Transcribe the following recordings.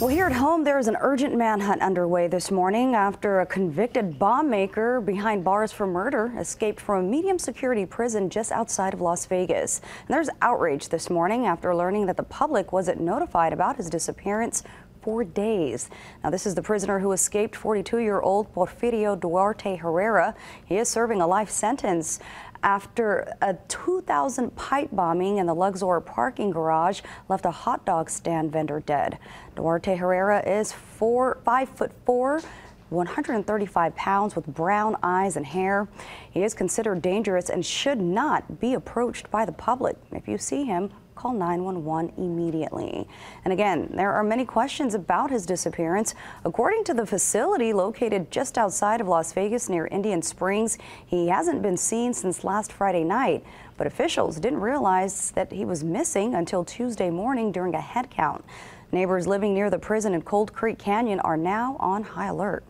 Well, here at home, there is an urgent manhunt underway this morning after a convicted bomb maker behind bars for murder escaped from a medium security prison just outside of Las Vegas. And there's outrage this morning after learning that the public wasn't notified about his disappearance for days. Now, this is the prisoner who escaped, 42-year-old Porfirio Duarte Herrera. He is serving a life sentence after a 2000 pipe bombing in the Luxor parking garage left a hot dog stand vendor dead. Duarte Herrera is 5'4", 135 pounds with brown eyes and hair. He is considered dangerous and should not be approached by the public. If you see him, call 911 immediately. And again, there are many questions about his disappearance. According to the facility located just outside of Las Vegas near Indian Springs, he hasn't been seen since last Friday night. But officials didn't realize that he was missing until Tuesday morning during a head count. Neighbors living near the prison in Cold Creek Canyon are now on high alert.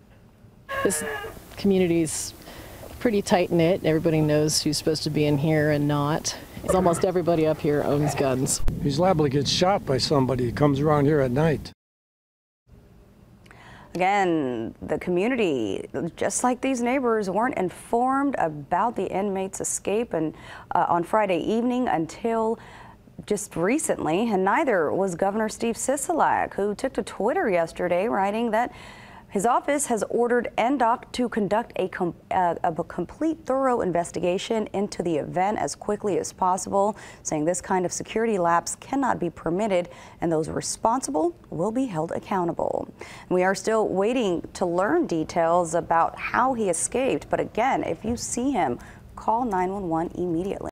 This community's pretty tight-knit. Everybody knows who's supposed to be in here and not. Almost everybody up here owns guns. He's liable to get shot by somebody who comes around here at night. Again, the community, just like these neighbors, weren't informed about the inmate's escape and on Friday evening until just recently, and neither was Governor Steve Sisolak, who took to Twitter yesterday, writing that his office has ordered NDOC to conduct a complete, thorough investigation into the event as quickly as possible, saying this kind of security lapse cannot be permitted and those responsible will be held accountable. We are still waiting to learn details about how he escaped, but again, if you see him, call 911 immediately.